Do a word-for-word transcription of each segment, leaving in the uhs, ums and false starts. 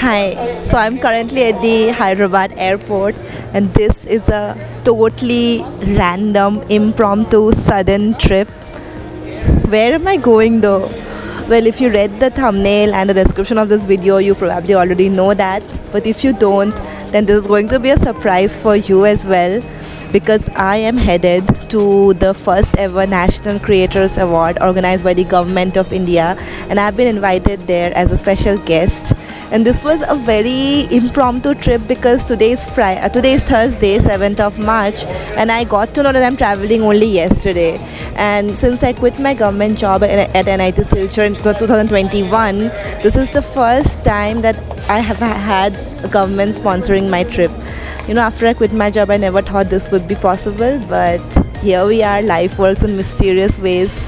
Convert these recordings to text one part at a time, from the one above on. Hi, so I'm currently at the Hyderabad Airport, and this is a totally random, impromptu, sudden trip. Where am I going though? Well, if you read the thumbnail and the description of this video, you probably already know that. But if you don't, then this is going to be a surprise for you as well, because I am headed to the first ever National Creator Award organized by the Government of India, and I've been invited there as a special guest. And this was a very impromptu trip because today is Friday, uh, today is Thursday, seventh of March, and I got to know that I'm traveling only yesterday. And since I quit my government job at, at N I T Silchar in two thousand twenty-one, this is the first time that I have had government sponsoring my trip. You know, after I quit my job, I never thought this would be possible, but here we are. Life works in mysterious ways,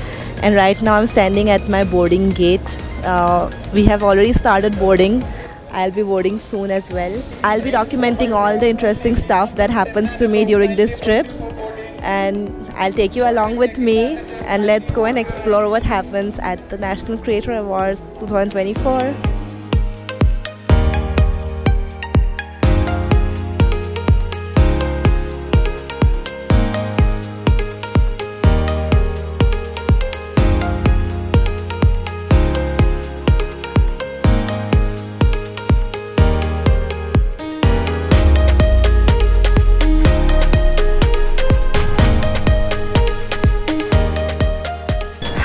and right now I'm standing at my boarding gate. Uh, we have already started boarding. I'll be boarding soon as well. I'll be documenting all the interesting stuff that happens to me during this trip, and I'll take you along with me, and let's go and explore what happens at the National Creator Awards twenty twenty-four.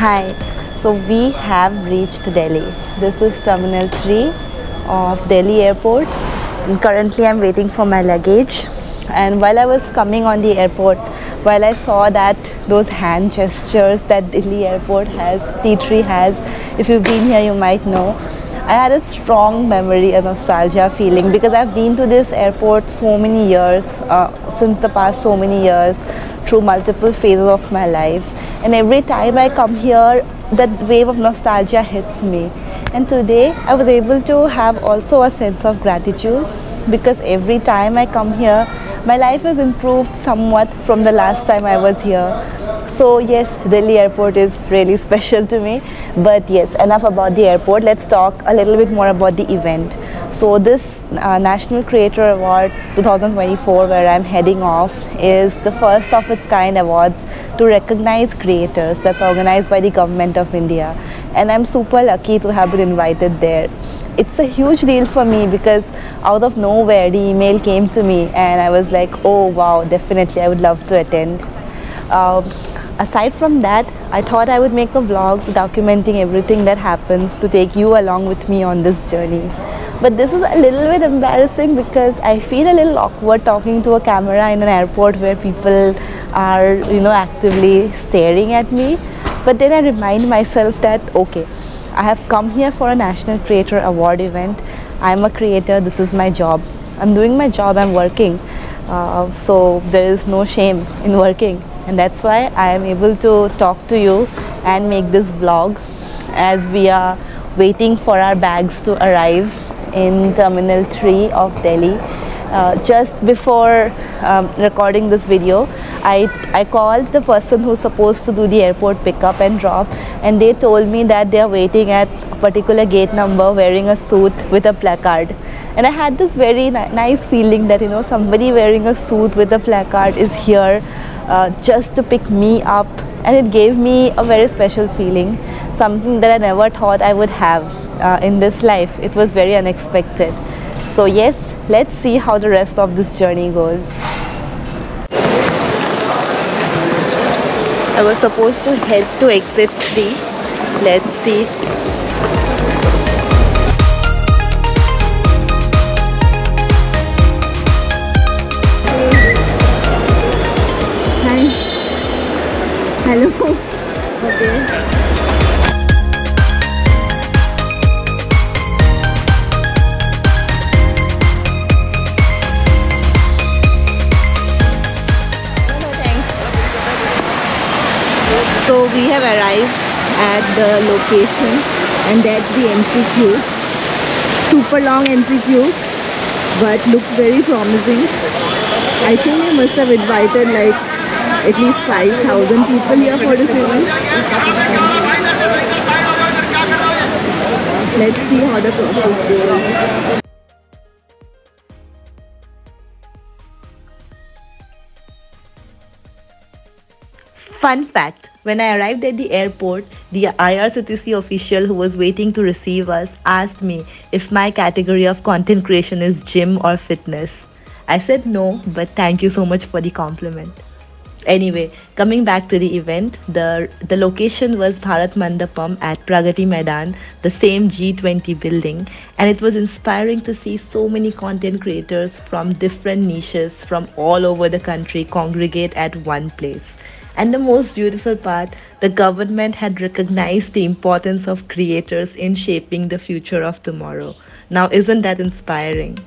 Hi, so we have reached Delhi. This is Terminal three of Delhi Airport. And currently I'm waiting for my luggage, and while I was coming on the airport, while I saw that those hand gestures that Delhi Airport has, T three has, if you've been here you might know, I had a strong memory, a nostalgia feeling, because I've been to this airport so many years, uh, since the past so many years, through multiple phases of my life. And every time I come here, that wave of nostalgia hits me. And today, I was able to have also a sense of gratitude, because every time I come here, my life has improved somewhat from the last time I was here. So yes, Delhi Airport is really special to me. But yes, enough about the airport. Let's talk a little bit more about the event. So this uh, National Creator Award twenty twenty-four, where I'm heading off, is the first of its kind awards to recognize creators, that's organized by the Government of India. And I'm super lucky to have been invited there. It's a huge deal for me because out of nowhere the email came to me, and I was like, oh wow, definitely I would love to attend. Um, aside from that, I thought I would make a vlog documenting everything that happens to take you along with me on this journey. But this is a little bit embarrassing because I feel a little awkward talking to a camera in an airport where people are, you know, actively staring at me. But then I remind myself that, okay, I have come here for a National Creator Award event. I'm a creator, this is my job. I'm doing my job, I'm working. Uh, so there is no shame in working. And that's why I am able to talk to you and make this vlog as we are waiting for our bags to arrive in Terminal three of Delhi. Uh, just before um, recording this video, I, I called the person who's supposed to do the airport pickup and drop, and they told me that they are waiting at a particular gate number wearing a suit with a placard. And I had this very ni nice feeling that, you know, somebody wearing a suit with a placard is here uh, just to pick me up, and it gave me a very special feeling, something that I never thought I would have. Uh, in this life, it was very unexpected. So yes, let's see how the rest of this journey goes. I was supposed to head to exit three. Let's see. Hi. Hello. Okay. So we have arrived at the location, and that's the entry queue. Super long entry queue, but looks very promising. I think they must have invited like at least five thousand people here for this event. let's see how the process goes. Fun fact, when I arrived at the airport, the I R C T C official who was waiting to receive us asked me if my category of content creation is gym or fitness. I said no, but thank you so much for the compliment. Anyway, coming back to the event, the, the location was Bharat Mandapam at Pragati Maidan, the same G twenty building, and it was inspiring to see so many content creators from different niches from all over the country congregate at one place. And the most beautiful part, the government had recognized the importance of creators in shaping the future of tomorrow. Now, isn't that inspiring?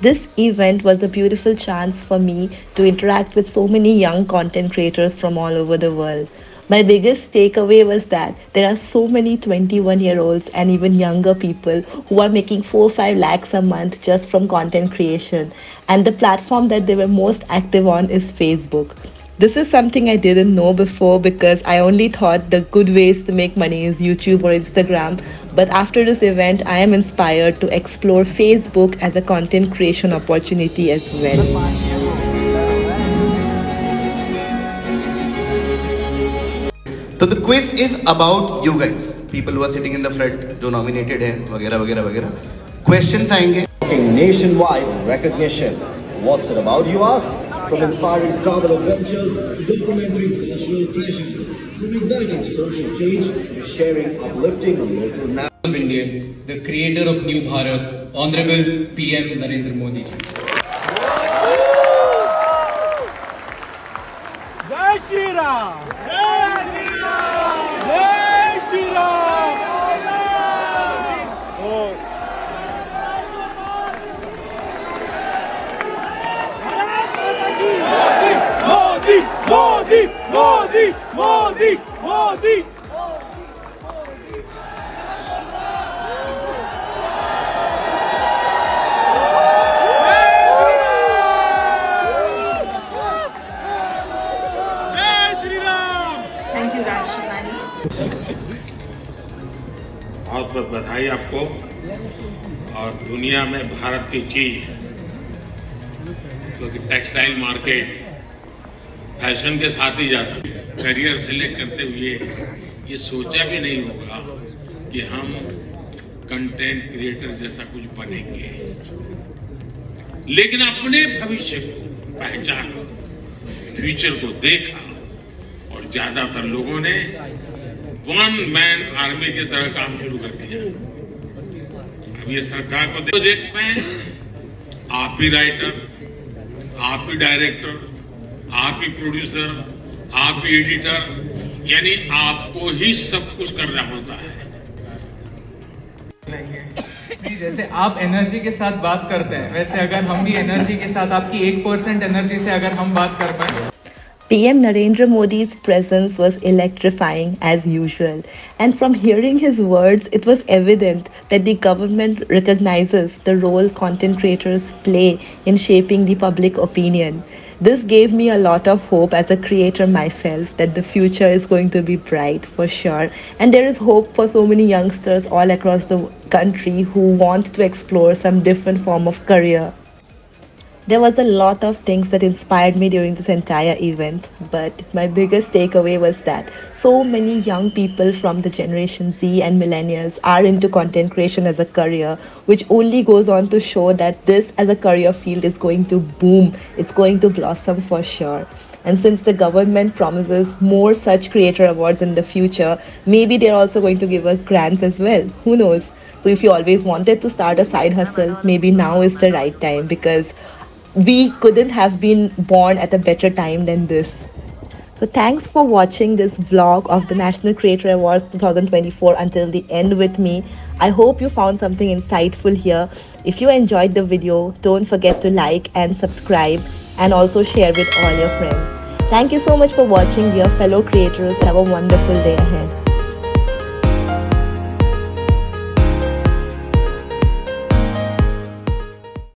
This event was a beautiful chance for me to interact with so many young content creators from all over the world. My biggest takeaway was that there are so many twenty-one year olds and even younger people who are making four to five lakhs a month just from content creation. And the platform that they were most active on is Facebook. This is something I didn't know before because I only thought the good ways to make money is YouTube or Instagram. But after this event, I am inspired to explore Facebook as a content creation opportunity as well. So the quiz is about you guys, people who are sitting in the front, who nominated हैं, वगैरह वगैरह वगैरह. Questions आएंगे. Nationwide recognition. What's it about, you ask? From inspiring travel adventures to documentary cultural treasures, from igniting social change to sharing uplifting on local national of Indians, the creator of New Bharat, Honorable P M Narendra Modi ji. Jai Shri Ram! Jai Shri Ram! Jai Shri Ram! Oh. Modi, Modi, Modi, Modi, Modi. Thank you, Rajshimani. बहुत बहुत बधाई आपको और दुनिया में भारत की चीज क्योंकि टेक्सटाइल मार्केट फैशन के साथ ही जा सकते हैं. करियर सेलेक्ट करते हुए ये सोचा भी नहीं होगा कि हम कंटेंट क्रिएटर जैसा कुछ बनेंगे, लेकिन अपने भविष्य को पहचाना, फ्यूचर को देखा और ज्यादातर लोगों ने वन मैन आर्मी की तरह काम शुरू कर दिया. अब ये श्रद्धा को प्रोजेक्ट में आप ही राइटर, आप ही डायरेक्टर, आप ही प्रोड्यूसर, आप ही एडिटर, यानी आपको ही सब कुछ करना होता है. जैसे आप एनर्जी के साथ बात करते हैं, वैसे अगर हम भी एनर्जी के साथ, आपकी एक परसेंट एनर्जी से अगर हम बात कर पाए. P M Narendra Modi's presence was electrifying as usual, and from hearing his words, it was evident that the government recognizes the role content creators play in shaping the public opinion. This gave me a lot of hope as a creator myself that the future is going to be bright for sure, and there is hope for so many youngsters all across the country who want to explore some different form of career. There was a lot of things that inspired me during this entire event, but my biggest takeaway was that so many young people from the Generation Z and Millennials are into content creation as a career, which only goes on to show that this as a career field is going to boom, it's going to blossom for sure. And since the government promises more such creator awards in the future, maybe they're also going to give us grants as well, who knows. So if you always wanted to start a side hustle, maybe now is the right time, because we couldn't have been born at a better time than this. So thanks for watching this vlog of the National Creator Awards twenty twenty-four until the end with me. I hope you found something insightful here. If you enjoyed the video, don't forget to like and subscribe. and also share with all your friends. Thank you so much for watching, dear fellow creators. Have a wonderful day ahead.